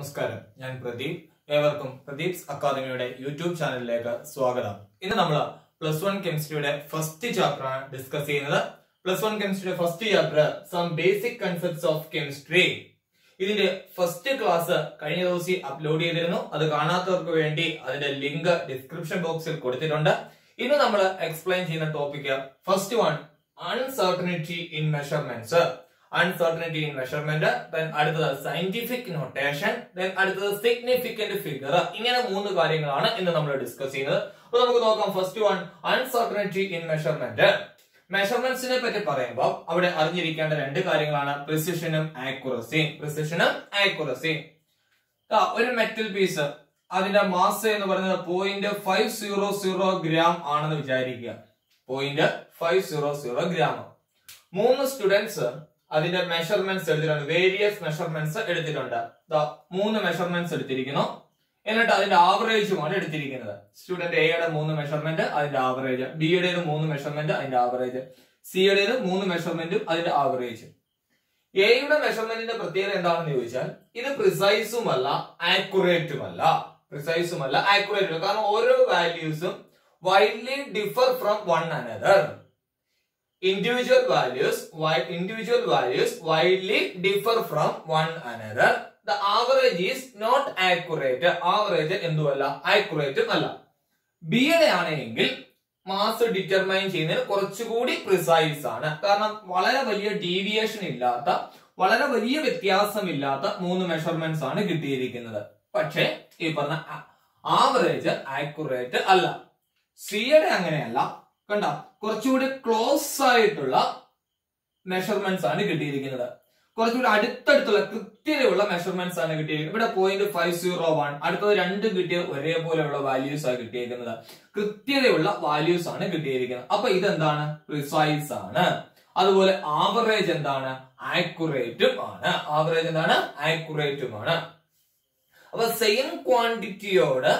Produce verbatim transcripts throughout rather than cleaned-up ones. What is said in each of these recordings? Namaskaram, I am Pradeep. Welcome to Pradeep's Academy YouTube channel. Today, we will Plus one Chemistry first chapter discuss Plus one Chemistry first chapter, some basic concepts of chemistry. This is the first class uploaded. The link description box. Now, we will explain the topic. First one, uncertainty in measurements. Uncertainty in measurement, then add scientific notation, then add significant figure. Ingane moonu karyangalana innu nammal discuss cheynathu. Appo namukku nokkam first one uncertainty in measurement. Measurements ne patti parayumbo avade arinjirikkanda rendu karyangalana precision and accuracy. Precision and accuracy. Da oru metal piece adinte mass ennu parayunnathu zero point five zero zero gram aanennu vichayirikka. zero point five zero zero gram. Moonu students Adinda measurements eduthirunnathu various measurements eduthirundu da three measurements eduthirikkano ennattu adinte average um eduthirikkunathu student A യുടെ three measurement adinte average B യുടെ three measurement adinte average C യുടെ three measurement adinte average A യുടെ measurement ന്റെ പ്രത്യേകത എന്താണെന്ന് ചോദിച്ചാൽ ഇത് precise um alla accurate um alla precise um alla accurate um കാരണം ഓരോ values um widely differ from one another. Individual values, individual values widely differ from one another. The average is not accurate. Average endu alla accurate alla. B ede aanengil mass determine cheynal korchu koodi precise aanu. Karanam valare valiya deviation illatha, valare valiya vyathyasam illatha three measurements aanu kittiyirikkunnathu. Pakshe ee parna average accurate alla. C ede angane alla. Kanda കുറച്ചുകൂടി close ആയിട്ടുള്ള measurements ആണ് കിട്ടിയിരിക്കുന്നത്. കുറച്ചുകൂടി അടുത്തടുത്തുള്ള കൃത്യതയുള്ള measurements ആണ് കിട്ടിയിരിക്കുന്നത്. ഇവിടെ zero point five zero one അടുത്തത് രണ്ടും കിട്ടിയ ഒരേപോലെയുള്ള വാല്യൂസ് ആണ് കിട്ടിയിരിക്കുന്നത്. കൃത്യതയുള്ള വാല്യൂസ് ആണ് കിട്ടിയിരിക്കുന്നത്. അപ്പോൾ ഇത് എന്താണ്? പ്രിസൈസ് ആണ്. അതുപോലെ ആവറേജ് എന്താണ്? ആക്യുറേറ്റ് ആണ്. ആവറേജ് എന്താണ്? ആക്യുറേറ്റ് ആണ്. അപ്പോൾ സെയിം ക്വാണ്ടിറ്റിയോട്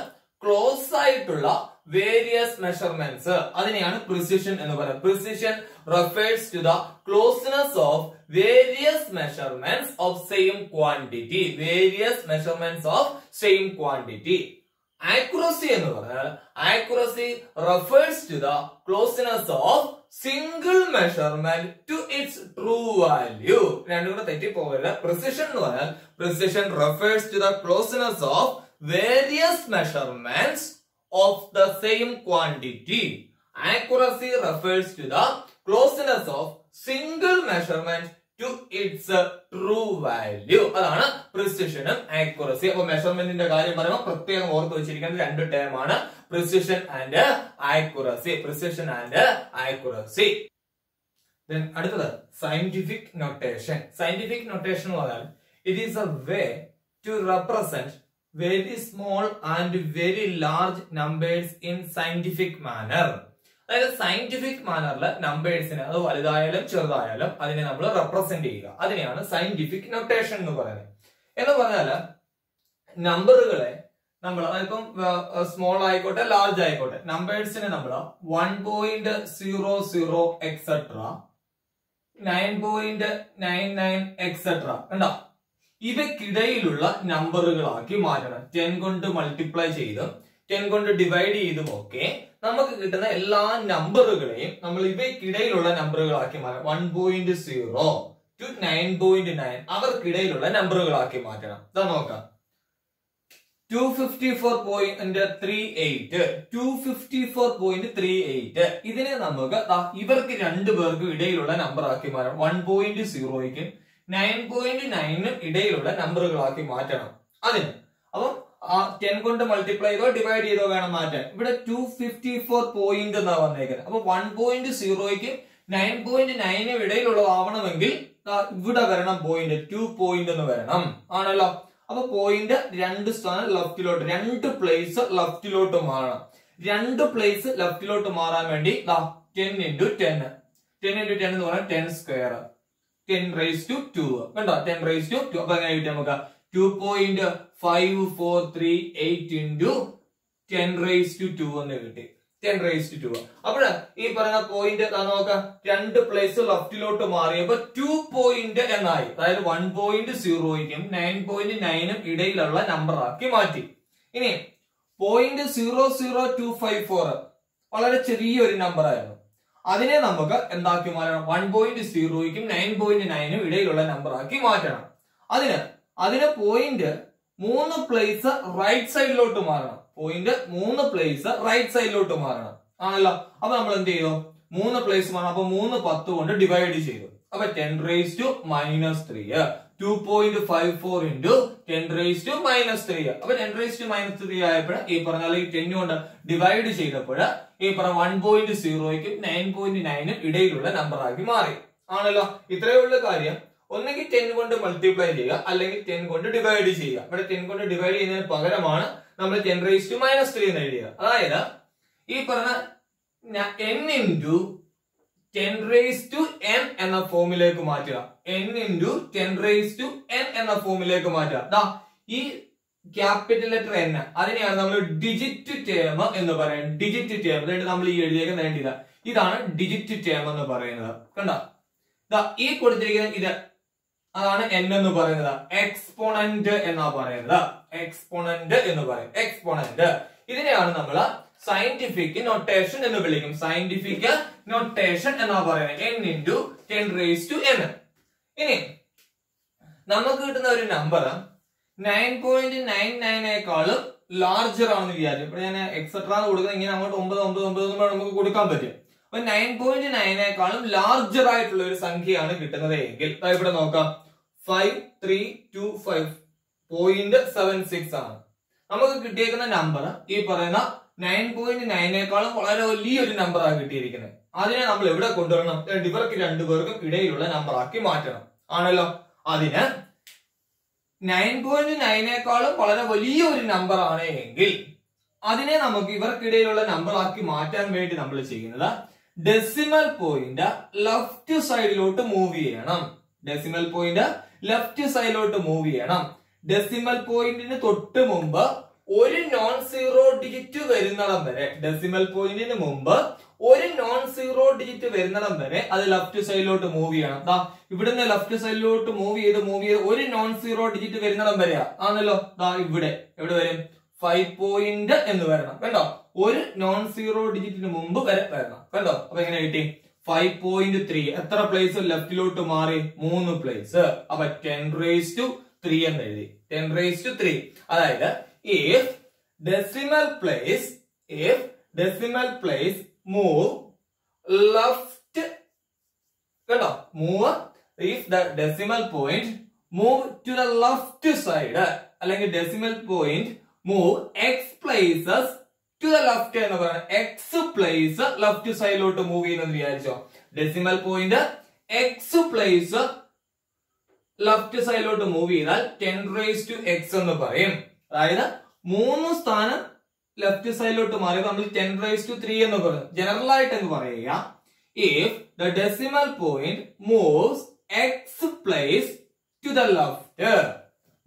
ക്ലോസ് ആയിട്ടുള്ള various measurements. That's precision. Precision refers to the closeness of various measurements of same quantity. Various measurements of same quantity. Accuracy. Accuracy refers to the closeness of single measurement to its true value. Precision. Precision refers to the closeness of various measurements of the same quantity. Accuracy refers to the closeness of single measurement to its true value. That's precision and accuracy. So, measurement in the case of two terms, precision and accuracy. Precision and accuracy. Then, another scientific notation. Scientific notation it is a way to represent very small and very large numbers in scientific manner. That is scientific manner numbers in that validayalum cherudayalum adine nammal represent cheyyuka adineyana scientific notation ennu parayane ennu parnala number gale nammal ippum small aayikotte large aayikotte numbers ne nammal one point zero zero et cetera nine point nine nine et cetera unda ഇവയ്ക്കിടയിലുള്ള നമ്പറുകളാക്കി മാറ്റണം. പത്ത് കൊണ്ട് multiply ചെയ്ത് പത്ത് കൊണ്ട് divide ചെയ്തും ഒക്കെ നമുക്ക് കിട്ടുന്ന എല്ലാ നമ്പറുകളെയും നമ്മൾ ഇവയ്ക്കിടയിലുള്ള നമ്പറുകളാക്കി മാറ്റണം. one point zero to nine point nine അവർക്കിടയിലുള്ള നമ്പറുകളാക്കി മാറ്റണം. ദാ നോക്കാം. two fifty-four point three eight two fifty-four point three eight ഇതിനെ നമുക്ക് ഇവർക്ക് രണ്ട് പേർക്ക് ഇടയിലുള്ള നമ്പറാക്കി മാറ്റണം. one point zero ക്കും nine point nine ഇടയിലുള്ള നമ്പറുകളാക്കി മാറ്റണം. അതിന് അപ്പോൾ പത്ത് കൊണ്ട് മൾട്ടിപ്ലൈ ചെയ്തോ ഡിവൈഡ് ചെയ്തോ വേണം മാറ്റാൻ. ഇവിടെ two fifty-four എന്നാ വന്നിരിക്കുന്നത്. അപ്പോൾ one point zero ക്കും nine point nine ഇടയിലുള്ള ആവണമെങ്കിൽ ഇവിടെ വരണം പോയിന്റ് two പോയിന്റ് എന്ന് വരണം. ആണല്ലോ. അപ്പോൾ പോയിന്റ് രണ്ട് സ്ഥാനം ലെഫ്റ്റിലോട്ട് രണ്ട് പ്ലേസ് ലെഫ്റ്റിലോട്ട് മാറണം. രണ്ട് പ്ലേസ് ലെഫ്റ്റിലോട്ട് മാറാൻ വേണ്ടി ten into ten ten into ten എന്ന് പറഞ്ഞാൽ ten square ten raised to two. ten raised to two. two point five four three eight into ten raised to two. ten raised to two. Now, this point is two place left to two point nine. That is one point zero, nine point nine number. This zero point zero zero two five four. That is a number. That is one point zero, nine point nine number. That is a point three place right side to point three place right side load to marana. Anala. Abba three place mana. Abba three ten divide. Abba ten raised to minus three. two point five four into ten raised to minus three. Abba ten raised to minus three. A parana ten yonda divide cheyda pada. A parana one point zero nine point nine idey loda number aagi mari. Anala. Ithre loda kariya. Only ten yonda multiply cheyda. Allengi ten yonda divide cheyda. But ten yonda divide inna pagara mana. ten raised to minus three idea. That is, n into ten raised to n and a formula. N into ten raised to n and a formula. This capital letter n. That is digit term. Digit term. That is the digit term. That is n. Exponent n. Exponent ennu parayum exponent idineyanu namala scientific notation ennu vilikkum scientific notation enna parayane n into ten raised to n ini namakku kittuna oru number nine point nine nine ekal larger aanu viyachu ippa njan etc nu kodukana ingena angotte nine nine nine namukku kodukkan pattiyum appo nine point nine ekal larger aayittulla oru sankhya aanu kittunnadengil da ippa nokka five three two five zero point seven six ആണ് നമുക്ക് കിട്ടിയേക്കുന്ന number ഈ പറയുന്ന nine point nine ക്കാളും വളരെ വലിയൊരു number ആണ് കിട്ടിയിരിക്കുന്നത് അതിനെ നമ്മൾ എവിടെ കൊണ്ടുവരണം ഇവർക്ക് രണ്ടുപേർക്കും ഇടയിലുള്ള നമ്പർ ആക്കി മാറ്റണം ആണല്ലോ അതിനെ nine point nine ക്കാളും വളരെ വലിയൊരു നമ്പർ ആണെങ്കിൽ അതിനെ നമുക്ക് ഇവർക്ക് ഇടയിലുള്ള നമ്പർ ആക്കി മാറ്റാൻ വേണ്ടി നമ്മൾ ചെയ്യുന്നത് ഡെസിമൽ പോയിന്റ് ലെഫ്റ്റ് സൈഡിലോട്ട് മൂവ് ചെയ്യണം ഡെസിമൽ പോയിന്റ് ലെഫ്റ്റ് സൈഡിലോട്ട് മൂവ് ചെയ്യണം decimal point in the mumba or non-zero digit to verinal decimal point in the mumba or non-zero digit to verinal other left to silo to movie. If it in the left to silo to movie the movie or non-zero digit to verinal umberia. Analo the five point in the verna or non-zero digit in the mumba five point three at the place left to mari moon place about ten raised to three and ten raised to three. That is, if decimal place, if decimal place move left, move, if the decimal point move to the left side, like decimal point move x places to the left hand, x place left side to move in decimal point x place left side to move ten raised to x on the parayam. That is, three sthanam left side to move ten raised to three on the parayam. General item if the decimal point moves x place to the left.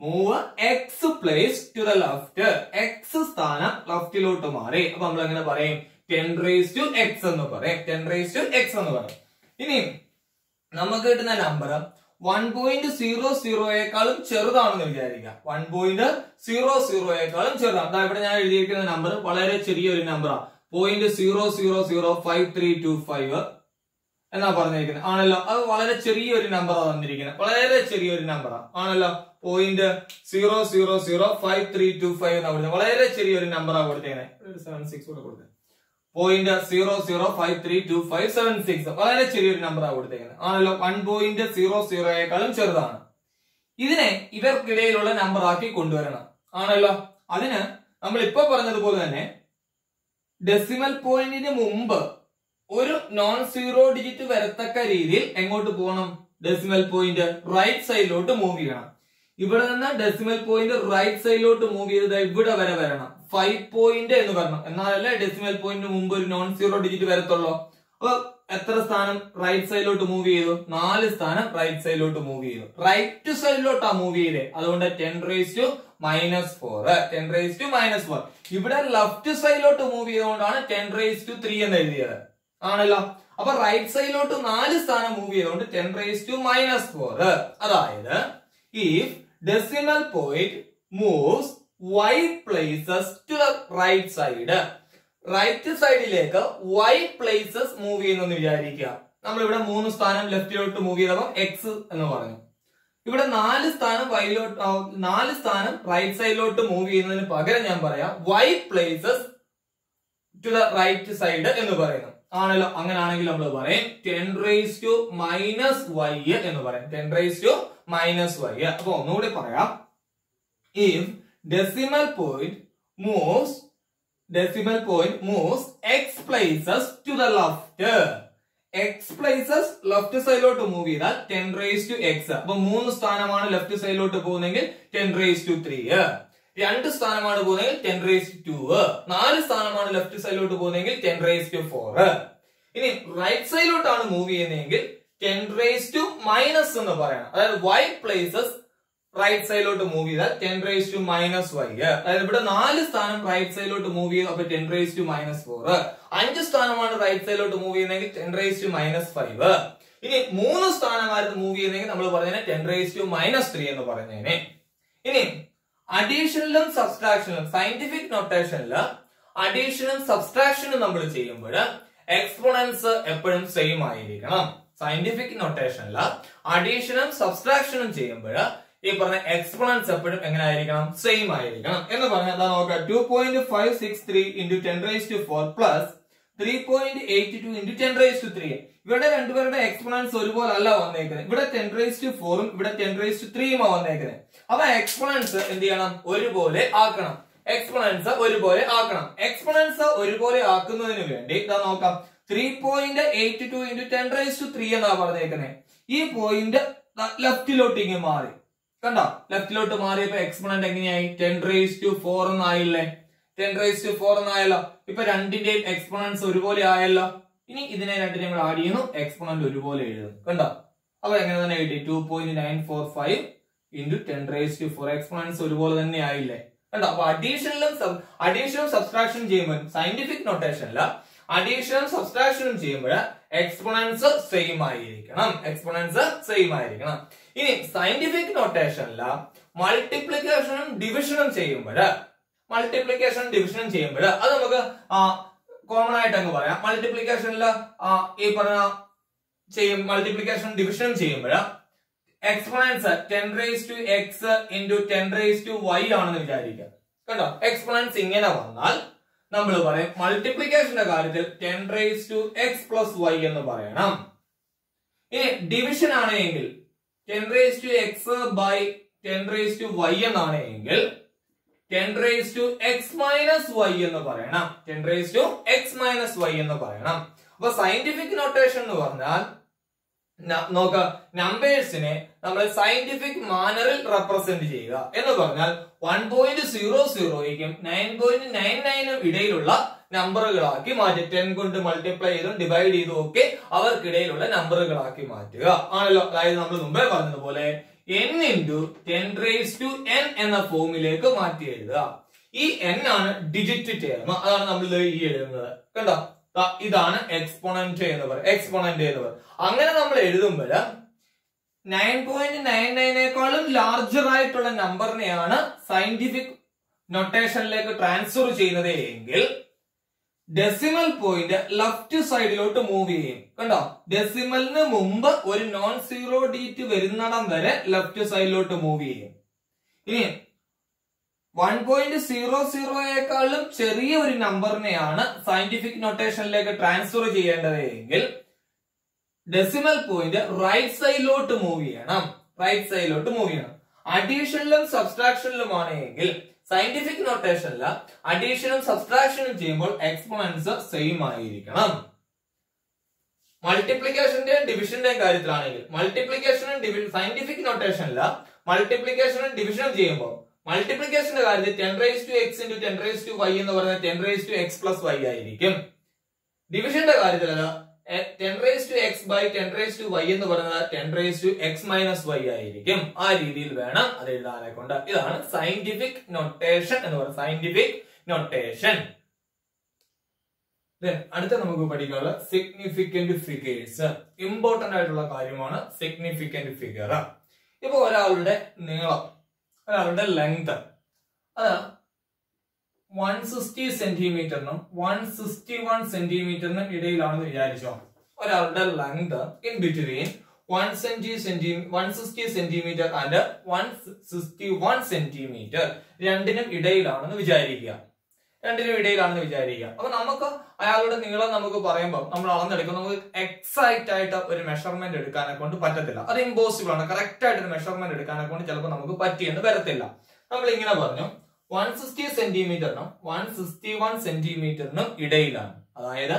Move x place to the left. X sthanam left side to move. ten raised to x on the parayam. ten raised to x on the parayam. Ini, namakku kittunna number. one point zero zero a column cherudana one point zero zero a column cherudana da ivide njan ezhudiyirikkunna number valare cheriya oru number zero point zero zero zero five three two five enna parnayirikkunne aanallo adu valare cheriya oru number a thandirikkunne valare cheriya oru number aanallo zero point zero zero zero five three two five enna valare cheriya oru number a koduthene seven six odu koduthe zero point zero zero five three two five seven six വളരെ ചെറിയൊരു number കൊടുത്തേക്കുന്നത് ആണല്ലോ one point zero zero യേക്കാളും ചെറുതാണ് ഇതിനെ ഇവർക്കിടയിലുള്ള number ആക്കി കൊണ്ടുവരണം ആണല്ലോ അതിനെ നമ്മൾ ഇപ്പോൾ പറഞ്ഞതുപോലെ തന്നെ ഡെസിമൽ പോയിന്റിന് മുൻപ് ഒരു നോൺ സീറോ ഡിജിറ്റ് വരത്തക്ക രീതിയിൽ എങ്ങോട്ട് പോകണം ഡെസിമൽ പോയിന്റ് റൈറ്റ് സൈഡിലോട്ട് മൂവ് ചെയ്യണം ഇവിടെ നിന്ന് ഡെസിമൽ പോയിന്റ് റൈറ്റ് സൈഡിലോട്ട് മൂവ് ചെയ്ത് ഇവിടെ വരെ വരണം five point എന്ന് പറഞ്ഞു എന്നാലല്ലേ ഡെസിമൽ പോയിന്റ് മുൻപ് ഒരു നോൺ സീറോ ഡിജിറ്റ് വരത്തുള്ളൂ അപ്പോൾ എത്ര സ്ഥാനം റൈറ്റ് സൈഡിലോട്ട് മൂവ് ചെയ്തു നാല് സ്ഥാനം റൈറ്റ് സൈഡിലോട്ട് മൂവ് ചെയ്തു റൈറ്റ് സൈഡിലോട്ടാ മൂവ് ചെയ്തേ അതുകൊണ്ട് 10 raise to minus four. ten raised to minus four. Here left side to move ten raised to three. Now right side to move ten raised to minus four. That is, if decimal point moves y places to the right side. Right side y places move. Now we have three left to move x. If four right side to move, y places to the right side. ten raised to minus y. ten raised to minus y. If decimal point moves, decimal point moves x places to the left. X places left side to move ten raised to x. So three sthanamana left side to povunnengil ten raised to three. two sthanamana povunnengil ten raised to two. four sthanamana left side to povunnengil ten raised to four. Ini right side to move cheyyunnengil ten raised to minus ennu parayana. That is, y places right side to move ten raised to minus y. That is, four sthanam right side to move ten raised to minus four. five sthanam right side to move ten raised to minus five. Ini three sthanam move ten raised to minus three. Ini addition and subtraction, scientific notation addition and subtraction exponents eppozhum same aayirikkanam. Scientific notation addition and subtraction exponents eppozhum same aayirikkanam. two point five six three into ten raised to four plus three point eight two into ten raised to three. Here the exponents are all ten raised to four, ten raised to three. Now exponents are exponents are exponents are three point eight two into ten raised to three. This point left to left to exponent ten raised to four. ten raised to four now. Now, two exponents are one. Now, this exponent is one. Now, two point nine four five into ten raised to four exponents are one. Now, addition and subtraction, scientific notation, addition and subtraction, exponents are same. Exponents are same. In scientific notation, multiplication and division. Multiplication division chamber. That's why common multiplication la multiplication division chamber. Exponents ten raised to x into ten raised to y exponents multiplication ten raised to x plus y division ten raised to x by ten raised to y ten raised to x minus y ennu parayanam. ten raised to x minus y ennu parayanam. So scientific notation nu parnal nokka numbers ne nammal scientific manner il represent cheyyuka ennu parnal one point zero zero ekum nine point nine nine um idayillulla numbergalakki maattu ten kondu multiply cheyidum divide cheyidu okke avarkidayillulla numbergalakki maattuka aanallo adayithu nammal numbe parnadu pole n into ten raised to n enna formulekku maati ezhuga. Ee n aanu digit term adana nammal ee ezhudunathu kanda idana exponent ennu paray exponent ennu paray angane nammal ezhudumbala nine point nine nine ekkalum larger aayittulla number ne aanu scientific notation lekku transfer cheynathu engil decimal point left side lotu move cheyum kanda decimal nu mumbu or non zero digit varunadam vare left side lotu move cheyum ini one point zero zero ekkalum cheriya or number ne aanu scientific notation like transfer cheyendatengil decimal point right side lotu move cheyanam right side lotu move cheyanam addition and subtraction lum aanengil scientific notation la addition and subtraction cheyyumbol exponents same aayirikkanam. Multiplication and division ന്റെ കാര്യത്തിലാണെങ്കിൽ multiplication and division scientific notation la multiplication and division cheyyumbol multiplication ന്റെ കാര്യത്തിൽ ten raised to x into ten raised to y എന്ന് പറഞ്ഞാൽ ten raised to x plus y ആയിരിക്കും. Division ന്റെ കാര്യത്തിലല്ല ten raised to x by ten raised to y എന്ന് പറഞ്ഞാൽ ten raised to x minus y ആയിരിക്കും. ആ രീതിയിൽ വേണം അത് എഴുതാനെ കൊണ്ട്. ഇതാണ് സയന്റിഫിക് നൊട്ടേഷൻ എന്ന് പറയുന്നത്, സയന്റിഫിക് നൊട്ടേഷൻ. അടുത്ത നമുക്ക് പഠിക്കാനുള്ള സിഗ്നിഫിക്കന്റ് ഫിഗേഴ്സ്. ഇമ്പോർട്ടന്റ് ആയിട്ടുള്ള കാര്യമാണ് സിഗ്നിഫിക്കന്റ് ഫിഗർ. ഇപ്പൊ ഒരാളുടെ നീളം, ഒരാളുടെ ലെങ്ത്, അത് വൺ സിക്സ്റ്റി സെന്റിമീറ്ററിനും വൺ സിക്സ്റ്റി വൺ സെന്റിമീറ്ററിനും ഇടയിലാണെന്ന് വിചാരിച്ചോ. ഒരാളുടെ length in between one centi centi one sixty centimetre and one sixty one centimetre രണ്ടിനും ഇടയിലാണെന്ന് വിചാരിക്കുക രണ്ടിനും ഇടയിലാണെന്ന് വിചാരിക്കുക അപ്പൊ നമുക്ക് അയാളുടെ നീളം നമുക്ക് പറയുമ്പോൾ നമ്മൾ അളന്നെടുക്കും. നമുക്ക് എക്സാക്റ്റ് ആയിട്ട് ഒരു മെഷർമെന്റ് എടുക്കാനെ കൊണ്ട് പറ്റത്തില്ല, അത് ഇമ്പോസിബിൾ ആണ്. കറക്റ്റ് ആയിട്ട് ഒരു മെഷർമെന്റ് എടുക്കാനെ കൊണ്ട് ചിലപ്പോൾ നമുക്ക് പറ്റിയെന്ന് വരത്തില്ല. നമ്മൾ ഇങ്ങനെ പറഞ്ഞു, വൺ സിക്സ്റ്റി സെന്റിമീറ്ററിനും വൺ സിക്സ്റ്റി വൺ സെന്റിമീറ്ററിനും ഇടയിലാണ്. അതായത്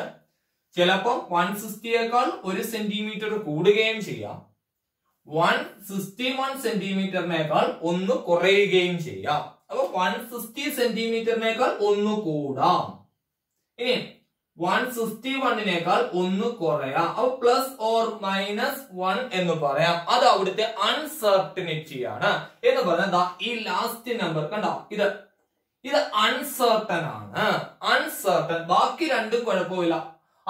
ചിലപ്പോൾ വൺ സിക്സ്റ്റിയേക്കാൾ ഒരു സെന്റിമീറ്റർ കൂടുകയും ചെയ്യാം, വൺ സിക്സ്റ്റി വൺ സെന്റിമീറ്ററിനേക്കാൾ ഒന്ന് കുറയുകയും ചെയ്യാം. അപ്പൊ വൺ സിക്സ്റ്റി സെന്റിമീറ്ററിനേക്കാൾ ഒന്ന് കൂടാം, ഇനി വൺ സിക്സ്റ്റി വണ്ണിനേക്കാൾ ഒന്ന് കുറയാം. അപ്പൊ പ്ലസ് ഓർ മൈനസ് വൺ എന്ന് പറയാം. അത് അവിടുത്തെ അൺസർട്ടനിറ്റിയാണ് എന്ന് പറഞ്ഞാൽ ഈ ലാസ്റ്റ് നമ്പർ കണ്ട, ഇത് ഇത് അൺസർട്ടൺ ആണ്. അൺസർട്ടൺ, ബാക്കി രണ്ടും കുഴപ്പമില്ല,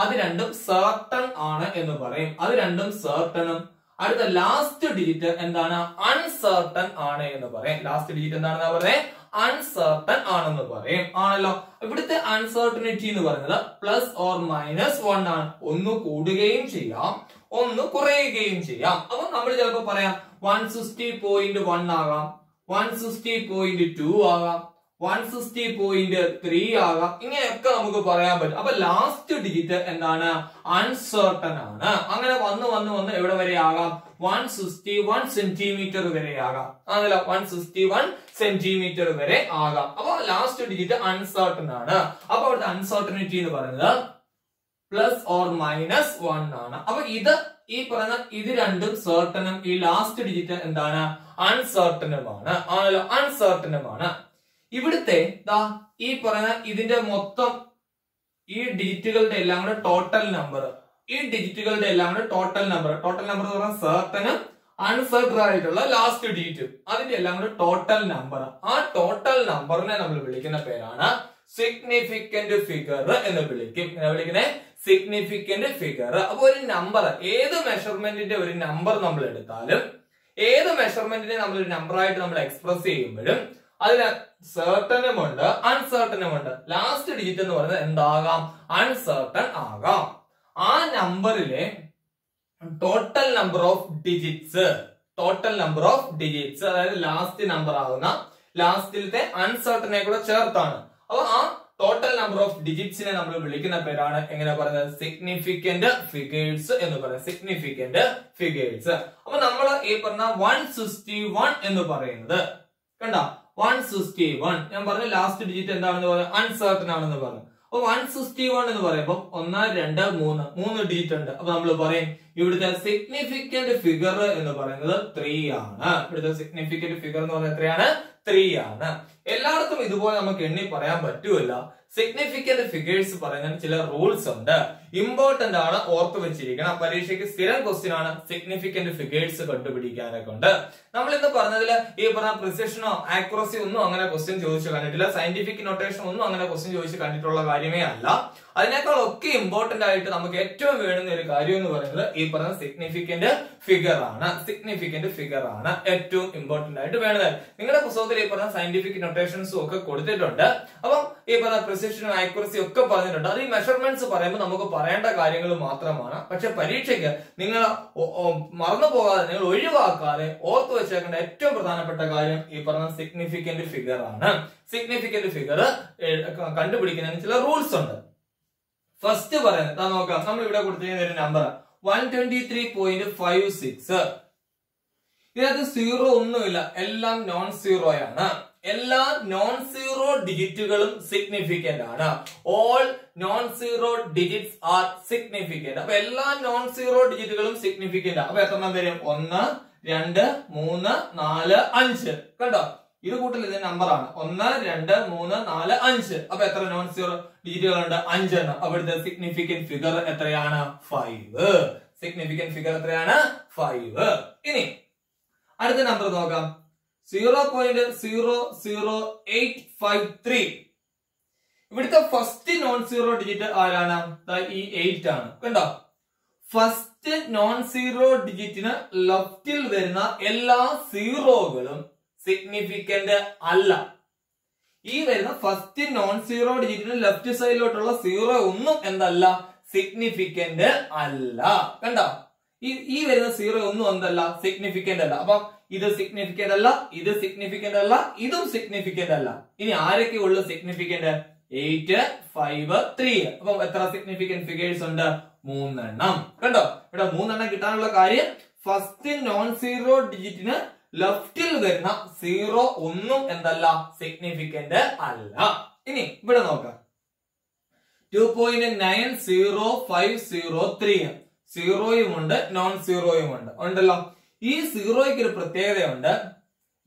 അത് രണ്ടും സർട്ടൺ ആണ് എന്ന് പറയും. അത് രണ്ടും സർട്ടണും അടുത്ത ലാസ്റ്റ് ഡിജിറ്റ് എന്താണ്, അൺസർട്ടൺ ആണ് എന്ന് പറയും. ലാസ്റ്റ് ഡിജിറ്റ് എന്താണെന്നാ പറയുന്നത്, അൺസർട്ടൺ ആണെന്ന് പറയും. ആണല്ലോ, ഇവിടുത്തെ അൺസർട്ടനിറ്റി എന്ന് പറയുന്നത് പ്ലസ് ഓർ മൈനസ് വൺ ആണ്. ഒന്ന് കൂടുകയും ചെയ്യാം, ഒന്ന് കുറയുകയും ചെയ്യാം. അപ്പൊ നമ്മൾ ചിലപ്പോൾ പറയാം വൺ സിക്സ്റ്റി പോയിന്റ് വൺ ആകാം, വൺ സിക്സ്റ്റി പോയിന്റ് ടു ആകാം, വൺ സിക്സ്റ്റി പോയിന്റ് ത്രീ ആകാം, ഇങ്ങനെയൊക്കെ നമുക്ക് പറയാൻ പറ്റും. അപ്പൊ ലാസ്റ്റ് ഡിജിറ്റ് എന്താണ്, അൺസർട്ടൺ ആണ്. അങ്ങനെ വന്ന് വന്ന് വന്ന് എവിടെ വരെ ആകാം, വൺ സിക്സ്റ്റി വൺ സെന്റിമീറ്റർ വരെ ആകാം. അതല്ല, വൺ സിക്സ്റ്റി വൺ സെന്റിമീറ്റർ വരെ ആകാം. അപ്പൊ ലാസ്റ്റ് ഡിജിറ്റ് അൺസർട്ടൺ ആണ്. അപ്പൊ അവിടുത്തെ അൺസർട്ടനിറ്റി എന്ന് പറയുന്നത് പ്ലസ് ഓർ മൈനസ് വൺ ആണ്. അപ്പൊ ഇത് ഈ പറയുന്ന ഇത് രണ്ടും സർട്ടനും ഈ ലാസ്റ്റ് ഡിജിറ്റ് എന്താണ്, അൺസർട്ടനുമാണ്. ആണല്ലോ, അൺസർട്ടനുമാണ്. ഇവിടുത്തെ ദാ ഈ പറയുന്ന ഇതിന്റെ മൊത്തം ഈ ഡിജിറ്റുകളുടെ എല്ലാം കൂടെ ടോട്ടൽ നമ്പർ, ഈ ഡിജിറ്റുകളുടെ എല്ലാം കൂടെ ടോട്ടൽ നമ്പർ ടോട്ടൽ നമ്പർ എന്ന് പറഞ്ഞാൽ സർട്ടനും അൺസർട്ടൺ ആയിട്ടുള്ള ലാസ്റ്റ് ഡിജിറ്റും അതിന്റെ എല്ലാം കൂടെ ടോട്ടൽ നമ്പർ. ആ ടോട്ടൽ നമ്പറിനെ നമ്മൾ വിളിക്കുന്ന പേരാണ് സിഗ്നിഫിക്കന്റ് ഫിഗർ എന്ന് വിളിക്കും. വിളിക്കുന്നത് സിഗ്നിഫിക്കന്റ് ഫിഗർ. അപ്പൊ ഒരു നമ്പർ, ഏത് മെഷർമെന്റിന്റെ ഒരു നമ്പർ നമ്മൾ എടുത്താലും, ഏത് മെഷർമെന്റിനെ നമ്മൾ ഒരു നമ്പറായിട്ട് നമ്മൾ എക്സ്പ്രസ് ചെയ്യുമ്പോഴും അതിന് സർട്ടനുമുണ്ട് അൺസർട്ടനുമുണ്ട്. ലാസ്റ്റ് ഡിജിറ്റ് എന്ന് പറയുന്നത് എന്താകാം, അൺസർട്ടൺ ആകാം. ആ നമ്പറിലെ total number of digits, total number of digits അതായത് ലാസ്റ്റ് നമ്പർ ആകുന്ന ലാസ്റ്റിലത്തെ അൺസർട്ടനെ കൂടെ ചേർത്താണ്. അപ്പൊ ആ ടോട്ടൽ നമ്പർ ഓഫ് ഡിജിറ്റ്സിനെ നമ്മൾ വിളിക്കുന്ന പേരാണ് എങ്ങനെ പറയുന്നത്, സിഗ്നിഫിക്കന്റ് ഫിഗേഴ്സ് എന്ന് പറയുന്നത്. Significant figures. അപ്പൊ നമ്മൾ ഈ പറഞ്ഞ വൺ സിക്സ്റ്റി വൺ എന്ന് പറയുന്നത് കണ്ട, വൺ സിക്സ്റ്റി വൺ ഞാൻ പറഞ്ഞു ലാസ്റ്റ് ഡിജിറ്റ് എന്താണെന്ന് പറഞ്ഞു, അൺസർട്ടൺ ആണെന്ന് പറഞ്ഞു. അപ്പൊ വൺ സിക്സ്റ്റി വൺ എന്ന് പറയുമ്പോൾ ഒന്ന് രണ്ട് മൂന്ന് മൂന്ന് ഡിജിറ്റ് ഉണ്ട്. അപ്പൊ നമ്മൾ പറയും ഇവിടുത്തെ സിഗ്നിഫിക്കന്റ് ഫിഗർ എന്ന് പറയുന്നത് ത്രീ ആണ്. ഇവിടുത്തെ സിഗ്നിഫിക്കന്റ് ഫിഗർ എന്ന് പറയുന്നത് എത്രയാണ്, ത്രീ ആണ്. എല്ലായിടത്തും ഇതുപോലെ നമുക്ക് എണ്ണി പറയാൻ പറ്റൂല. സിഗ്നിഫിക്കന്റ് ഫിഗേഴ്സ് പറയുന്നതിന് ചില റൂൾസ് ഉണ്ട്, ഇമ്പോർട്ടന്റ് ആണ്, ഓർത്ത് വെച്ചിരിക്കണം. പരീക്ഷയ്ക്ക് സ്ഥിരം ക്വസ്റ്റ്യൻ ആണ് സിഗ്നിഫിക്കന്റ് ഫിഗേഴ്സ് കണ്ടുപിടിക്കാനൊക്കെ ഉണ്ട്. നമ്മൾ ഇന്ന് പറഞ്ഞതില് ഈ പറഞ്ഞ പ്രിസിഷനോ ആക്യുറസി ഒന്നും അങ്ങനെ ക്വസ്റ്റ്യൻ ചോദിച്ചു കണ്ടിട്ടില്ല, സയന്റിഫിക് നൊട്ടേഷൻ ഒന്നും അങ്ങനെ ക്വസ്റ്റ്യൻ ചോദിച്ചു കണ്ടിട്ടുള്ള കാര്യമേ അല്ല. അതിനേക്കാൾ ഒക്കെ ഇമ്പോർട്ടന്റ് ആയിട്ട് നമുക്ക് ഏറ്റവും വേണ്ടുന്ന ഒരു കാര്യം എന്ന് പറയുന്നത് ഈ പറഞ്ഞ സിഗ്നിഫിക്കന്റ് ഫിഗർ ആണ്. സിഗ്നിഫിക്കന്റ് ഫിഗർ ആണ് ഏറ്റവും ഇമ്പോർട്ടന്റ് ആയിട്ട് വേണ്ടത്. നിങ്ങളുടെ പുസ്തകത്തിൽ ഈ പറഞ്ഞ സയന്റിഫിക് നൊട്ടേഷൻസും ഒക്കെ കൊടുത്തിട്ടുണ്ട്. അപ്പം ഈ പറഞ്ഞ പ്രിസിഷൻ ആക്യുറസി ഒക്കെ പറഞ്ഞിട്ടുണ്ട്. അത് ഈ മെഷർമെന്റ്സ് പറയുമ്പോൾ നമുക്ക് പറയേണ്ട കാര്യങ്ങൾ മാത്രമാണ്. പക്ഷെ പരീക്ഷയ്ക്ക് നിങ്ങൾ മറന്നു പോകാതെ, നിങ്ങൾ ഒഴിവാക്കാതെ ഓർത്ത് വെച്ചേക്കേണ്ട ഏറ്റവും പ്രധാനപ്പെട്ട കാര്യം ഈ പറഞ്ഞ സിഗ്നിഫിക്കന്റ് ഫിഗർ ആണ്. സിഗ്നിഫിക്കന്റ് ഫിഗർ കണ്ടുപിടിക്കുന്നതിന് ചില റൂൾസ് ഉണ്ട്. ഫസ്റ്റ് പറയുന്നത് നോക്കാം, നമ്മൾ ഇവിടെ കൊടുത്തിരിക്കുന്ന ഒരു number one twenty three point five six. ഇതിനകത്ത് സീറോ ഒന്നുമില്ല, എല്ലാം നോൺ സീറോയാണ്. എല്ലാ നോൺ സീറോ ഡിജിറ്റുകളും സിഗ്നിഫിക്കന്റ് ആണ്. All non zero digits are significant. അപ്പൊ എല്ലാ നോൺ സീറോ ഡിജിറ്റുകളും സിഗ്നിഫിക്കന്റ് ആണ്. അപ്പൊ എത്ര വരും, ഒന്ന് രണ്ട് മൂന്ന് നാല് അഞ്ച്. കണ്ടോ, ഇത് കൂട്ടൽ ഇതിന്റെ നമ്പർ ആണ് ഒന്ന് രണ്ട് മൂന്ന് നാല് അഞ്ച് അപ്പൊ എത്ര നോൺ സീറോ ഡിജിറ്റുകൾ ഉണ്ട് അഞ്ച് എണ്ണം അവിടുത്തെ സിഗ്നിഫിക്കന്റ് ഫിഗർ എത്രയാണ് ഫൈവ് സിഗ്നിഫിക്കന്റ് ഫിഗർ എത്രയാണ് ഫൈവ് ഇനി അടുത്ത നമ്പർ നോക്കാം zero point zero zero eight five three ഇവിടുത്തെ ഫസ്റ്റ് നോൺ സീറോ ഡിജിറ്റ് ആരാണ് ഈ എയ്റ്റ് ആണ് കണ്ടോ ഫസ്റ്റ് നോൺ സീറോ ഡിജിറ്റിന് ലെഫ്റ്റിൽ വരുന്ന എല്ലാ സീറോകളും സിഗ്നിഫിക്കന്റ് അല്ല ഈ വരുന്ന ഫസ്റ്റ് നോൺ സീറോ ഡിജിറ്റിന് ലെഫ്റ്റ് സൈഡിലോട്ടുള്ള സീറോ ഒന്നും എന്തല്ല സിഗ്നിഫിക്കന്റ് അല്ല കണ്ടോ ഈ ഈ വരുന്ന സീറോ ഒന്നും എന്തല്ല സിഗ്നിഫിക്കന്റ് അല്ല അപ്പം ഇത് സിഗ്നിഫിക്കന്റ് അല്ല ഇത് സിഗ്നിഫിക്കന്റ് അല്ല ഇതും സിഗ്നിഫിക്കന്റ് അല്ല ഇനി ആരൊക്കെ ഉള്ളു സിഗ്നിഫിക്കന്റ് എയ്റ്റ് ഫൈവ് ത്രീ അപ്പൊ എത്ര സിഗ്നിഫിക്കന്റ് ഫിഗേഴ്സ് ഉണ്ട് മൂന്നെണ്ണം കണ്ടോ ഇവിടെ മൂന്നെണ്ണം കിട്ടാനുള്ള കാര്യം ഫസ്റ്റ് നോൺ സീറോ ഡിജിറ്റിന് ലെഫ്റ്റിൽ വരുന്ന സീറോ ഒന്നും എന്തല്ല സിഗ്നിഫിക്കന്റ് അല്ല ഇനി ഇവിടെ നോക്കാം two point nine zero five zero three സീറോയും ഉണ്ട് നോൺ സീറോയും ഉണ്ട് ഉണ്ടല്ലോ ഈ സീറോയ്ക്ക് ഒരു പ്രത്യേകതയുണ്ട്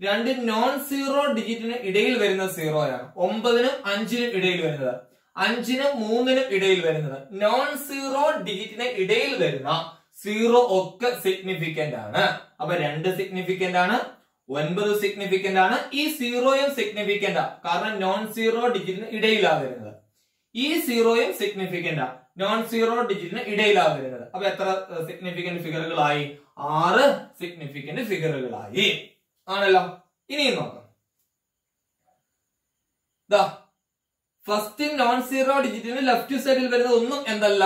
രണ്ട് നോൺ സീറോ ഡിജിറ്റിന് ഇടയിൽ വരുന്ന സീറോയാണ് ഒമ്പതിനും അഞ്ചിനും ഇടയിൽ വരുന്നത് അഞ്ചിനും മൂന്നിനും ഇടയിൽ വരുന്നത് നോൺ സീറോ ഡിജിറ്റിന് ഇടയിൽ വരുന്ന സീറോ ഒക്കെ സിഗ്നിഫിക്കന്റ് ആണ് അപ്പൊ രണ്ട് സിഗ്നിഫിക്കന്റ് ആണ് ഒൻപത് സിഗ്നിഫിക്കന്റ് ആണ് ഈ സീറോയും സിഗ്നിഫിക്കന്റ് ആണ് കാരണം നോൺ സീറോ ഡിജിറ്റിന് ഇടയിലാണ് വരുന്നത് ഈ സീറോയും സിഗ്നിഫിക്കന്റ് ആണ് നോൺ സീറോ ഡിജിറ്റിന് ഇടയിലാണ് വരുന്നത് അപ്പൊ എത്ര സിഗ്നിഫിക്കന്റ് ഫിഗറുകളായി ആറ് സിഗ്നിഫിക്കന്റ് ഫിഗറുകളായി ആണല്ലോ ഇനിയും നോക്കാം ഫസ്റ്റ് നോൺ സീറോ ഡിജിറ്റിന് ലെഫ്റ്റ് സൈഡിൽ വരുന്നത് ഒന്നും എന്തല്ല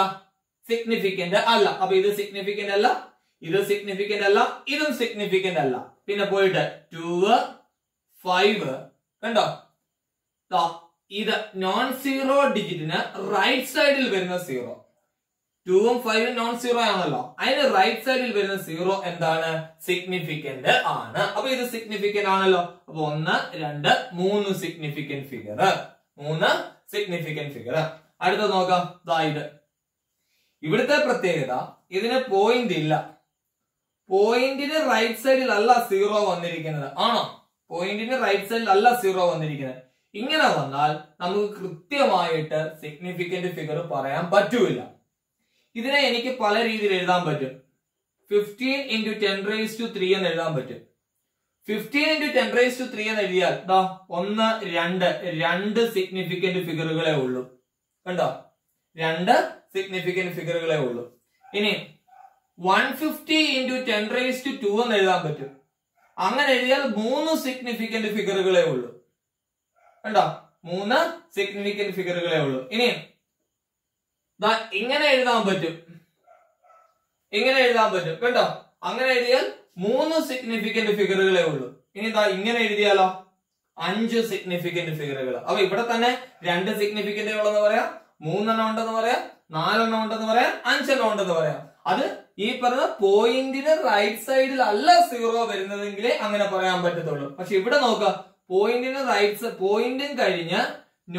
സിഗ്നിഫിക്കന്റ് അല്ല അപ്പൊ ഇത് സിഗ്നിഫിക്കന്റ് അല്ല ഇത് സിഗ്നിഫിക്കന്റ് അല്ല ഇതും സിഗ്നിഫിക്കന്റ് അല്ല പിന്നെ പോയിട്ട് ടു ഫൈവ് കണ്ടോ ഇത് നോൺ സീറോ ഡിജിറ്റിന് റൈറ്റ് സൈഡിൽ വരുന്ന സീറോ ടൂവും ഫൈവും നോൺ സീറോ ആണല്ലോ അതിന് റൈറ്റ് സൈഡിൽ വരുന്ന സീറോ എന്താണ് സിഗ്നിഫിക്കന്റ് ആണ് അപ്പൊ ഇത് സിഗ്നിഫിക്കന്റ് ആണല്ലോ അപ്പൊ ഒന്ന് രണ്ട് മൂന്ന് സിഗ്നിഫിക്കന്റ് ഫിഗർ മൂന്ന് സിഗ്നിഫിക്കന്റ് ഫിഗർ അടുത്ത നോക്കാം ഇത് ഇവിടുത്തെ പ്രത്യേകത ഇതിന് പോയിന്റ് ഇല്ല പോയിന്റിന് റൈറ്റ് സൈഡിൽ അല്ല സീറോ വന്നിരിക്കുന്നത് ആണോ പോയിന്റിന് റൈറ്റ് സൈഡിൽ അല്ല സീറോ വന്നിരിക്കുന്നത് ഇങ്ങനെ വന്നാൽ നമുക്ക് കൃത്യമായിട്ട് സിഗ്നിഫിക്കന്റ് ഫിഗർ പറയാൻ പറ്റൂല ഇതിനെ എനിക്ക് പല രീതിയിൽ എഴുതാൻ പറ്റും fifteen into ten raise to three എന്ന് എഴുതാൻ പറ്റും fifteen into ten raise to three എന്ന് എഴുതിയാൽ ദാ ഒന്ന് രണ്ട് രണ്ട് സിഗ്നിഫിക്കന്റ് ഫിഗറുകളെ ഉള്ളൂ കണ്ടോ രണ്ട് സിഗ്നിഫിക്കന്റ് ഫിഗറുകളെ ഉള്ളൂ ഇനി one fifty into ten raise to two എന്ന് എഴുതാൻ പറ്റും അങ്ങനെ എഴുതിയാൽ മൂന്ന് സിഗ്നിഫിക്കന്റ് ഫിഗറുകളെ ഉള്ളൂ കണ്ടോ മൂന്ന് സിഗ്നിഫിക്കന്റ് ഫിഗറുകളെ ഉള്ളൂ ഇനി ഇങ്ങനെ എഴുതാൻ പറ്റും ഇങ്ങനെ എഴുതാൻ പറ്റും കേട്ടോ അങ്ങനെ എഴുതിയാൽ മൂന്ന് സിഗ്നിഫിക്കന്റ് ഫിഗറുകളെ ഉള്ളൂ ഇനി ഇതാ ഇങ്ങനെ എഴുതിയാലോ അഞ്ച് സിഗ്നിഫിക്കന്റ് ഫിഗറുകൾ അപ്പൊ ഇവിടെ തന്നെ രണ്ട് സിഗ്നിഫിക്കന്റ് ഉള്ളതെന്ന് പറയാം മൂന്നെണ്ണം ഉണ്ടെന്ന് പറയാം നാലെണ്ണം ഉണ്ടെന്ന് പറയാം അഞ്ചെണ്ണം ഉണ്ടെന്ന് പറയാം അത് ഈ പറഞ്ഞ പോയിന്റിന് റൈറ്റ് സൈഡിൽ അല്ല സീറോ വരുന്നതെങ്കിലേ അങ്ങനെ പറയാൻ പറ്റത്തുള്ളൂ പക്ഷെ ഇവിടെ നോക്കുക പോയിന്റിന് റൈറ്റ് പോയിന്റും കഴിഞ്ഞ്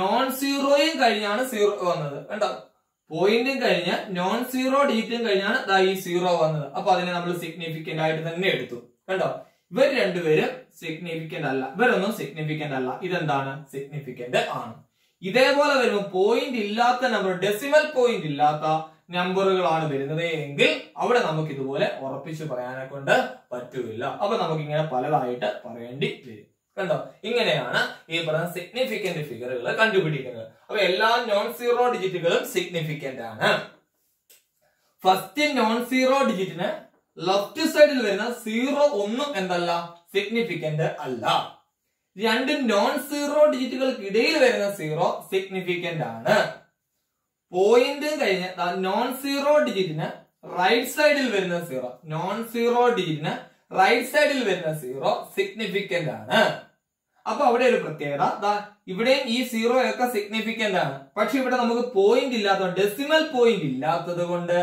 നോൺ സീറോയും കഴിഞ്ഞാണ് സീറോ വന്നത് കണ്ടോ പോയിന്റും കഴിഞ്ഞ് നോൺ സീറോ ഡിജിറ്റും കഴിഞ്ഞാണ് ദാ ഈ സീറോ വന്നത് അപ്പൊ അതിനെ നമ്മൾ സിഗ്നിഫിക്കന്റ് ആയിട്ട് തന്നെ എടുത്തു കണ്ടോ ഇവർ രണ്ടുപേരും സിഗ്നിഫിക്കന്റ് അല്ല ഇവരൊന്നും സിഗ്നിഫിക്കന്റ് അല്ല ഇതെന്താണ് സിഗ്നിഫിക്കന്റ് ആണ് ഇതേപോലെ വരുമ്പോൾ പോയിന്റ് ഇല്ലാത്ത നമ്പർ ഡെസിമൽ പോയിന്റ് ഇല്ലാത്ത നമ്പറുകളാണ് വരുന്നത് എങ്കിൽ അവിടെ നമുക്ക് ഇതുപോലെ ഉറപ്പിച്ചു പറയാനെ കൊണ്ട് പറ്റൂല അപ്പൊ നമുക്ക് ഇങ്ങനെ പലതായിട്ട് പറയേണ്ടി വരും കണ്ടോ ഇങ്ങനെയാണ് ഈ പറഞ്ഞ സിഗ്നിഫിക്കന്റ് ഫിഗറുകൾ കണ്ടുപിടിക്കുന്നത് അപ്പൊ എല്ലാ നോൺ സീറോ ഡിജിറ്റുകളും സിഗ്നിഫിക്കന്റ് ആണ് ഫസ്റ്റ് നോൺ സീറോ ഡിജിറ്റിന് ലെഫ്റ്റ് സൈഡിൽ വരുന്ന സീറോ ഒന്നും എന്തല്ല സിഗ്നിഫിക്കന്റ് അല്ല രണ്ട് നോൺ സീറോ ഡിജിറ്റുകൾക്ക് ഇടയിൽ വരുന്ന സീറോ സിഗ്നിഫിക്കന്റ് ആണ് പോയിന്റ് കഴിഞ്ഞ നോൺ സീറോ ഡിജിറ്റിന് റൈറ്റ് സൈഡിൽ വരുന്ന സീറോ നോൺ സീറോ ഡിജിറ്റിന് റൈറ്റ് സൈഡിൽ വരുന്ന സീറോ സിഗ്നിഫിക്കന്റ് ആണ് അപ്പൊ അവിടെ ഒരു പ്രത്യേകത ഇവിടെയും ഈ സീറോ ഒക്കെ സിഗ്നിഫിക്കന്റ് ആണ് പക്ഷെ ഇവിടെ നമുക്ക് പോയിന്റ് ഇല്ലാത്ത ഡെസിമൽ പോയിന്റ് ഇല്ലാത്തത് കൊണ്ട്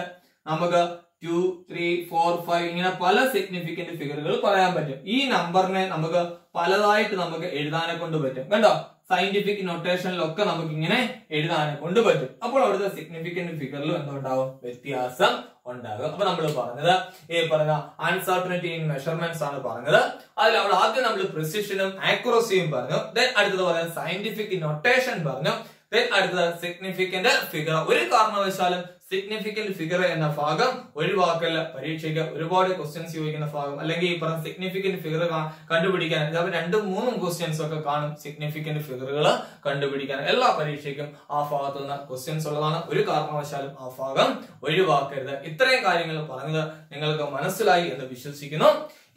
നമുക്ക് ടു ത്രീ ഫോർ ഫൈവ് ഇങ്ങനെ പല സിഗ്നിഫിക്കന്റ് ഫിഗറുകൾ പറയാൻ പറ്റും ഈ നമ്പറിനെ നമുക്ക് പലതായിട്ട് നമുക്ക് എഴുതാനെ കൊണ്ട് പറ്റും കണ്ടോ സയന്റിഫിക് നൊട്ടേഷനിൽ ഒക്കെ നമുക്ക് ഇങ്ങനെ എഴുതാനെ കൊണ്ട് പറ്റും അപ്പോൾ അവിടെ സിഗ്നിഫിക്കന്റ് ഫിഗറിൽ എന്തുണ്ടാവും വ്യത്യാസം ഉണ്ടാകും അപ്പോൾ നമ്മൾ പറഞ്ഞു ഈ പറഞ്ഞ അൺസർട്ടനിറ്റി ഇൻ മെഷർമെന്റ്സ് ആണ് പറഞ്ഞു അതിൽ നമ്മൾ ആദ്യം നമ്മൾ പ്രിസിഷനും ആക്യുറസിയും പറഞ്ഞു ദെൻ അടുത്തത് പറഞ്ഞു സയന്റിഫിക് നൊട്ടേഷൻ പറഞ്ഞു ദെൻ അടുത്തത് സിഗ്നിഫിക്കന്റ് ഫിഗർ ഒരു കാരണവശാലും significant figure എന്ന ഭാഗം ഒഴിവാക്കല്ല പരീക്ഷയ്ക്ക് ഒരുപാട് ക്വസ്റ്റ്യൻസ് ചോദിക്കുന്ന ഭാഗം അല്ലെങ്കിൽ ഈ പറഞ്ഞ സിഗ്നിഫിക്കന്റ് ഫിഗർ കണ്ടുപിടിക്കാൻ ചിലപ്പോൾ രണ്ടും മൂന്നും ക്വസ്റ്റ്യൻസ് ഒക്കെ കാണും സിഗ്നിഫിക്കന്റ് ഫിഗറുകൾ കണ്ടുപിടിക്കാൻ എല്ലാ പരീക്ഷയ്ക്കും ആ ഭാഗത്ത് നിന്ന് ക്വസ്റ്റ്യൻസ് ഉള്ളതാണ് ഒരു കാരണവശാലും ആ ഭാഗം ഒഴിവാക്കരുത് ഇത്രയും കാര്യങ്ങൾ പറഞ്ഞത് നിങ്ങൾക്ക് മനസ്സിലായി എന്ന് വിശ്വസിക്കുന്നു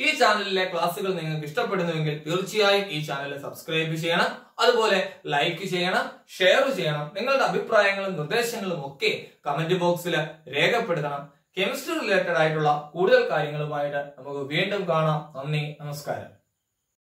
ഈ ചാനലിലെ ക്ലാസ്സുകൾ നിങ്ങൾക്ക് ഇഷ്ടപ്പെടുന്നുവെങ്കിൽ തീർച്ചയായും ഈ ചാനൽ സബ്സ്ക്രൈബ് ചെയ്യണം അതുപോലെ ലൈക്ക് ചെയ്യണം ഷെയർ ചെയ്യണം നിങ്ങളുടെ അഭിപ്രായങ്ങളും നിർദ്ദേശങ്ങളും ഒക്കെ കമന്റ് ബോക്സിൽ രേഖപ്പെടുത്തണം കെമിസ്ട്രി റിലേറ്റഡ് ആയിട്ടുള്ള കൂടുതൽ കാര്യങ്ങളുമായിട്ട് നമുക്ക് വീണ്ടും കാണാം നന്ദി നമസ്കാരം